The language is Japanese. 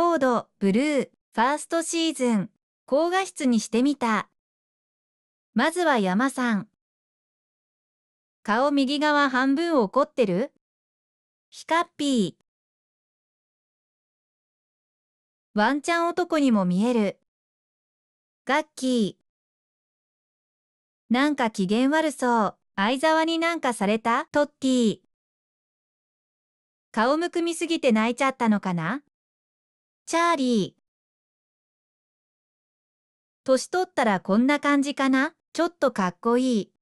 コードブルーファーストシーズン高画質にしてみた。まずは山さん。顔右側半分怒ってる？ヒカッピー。ワンちゃん男にも見える。ガッキー。なんか機嫌悪そう。相沢になんかされた？トッティ。顔むくみすぎて泣いちゃったのかな？チャーリー。年取ったらこんな感じかな？ちょっとかっこいい。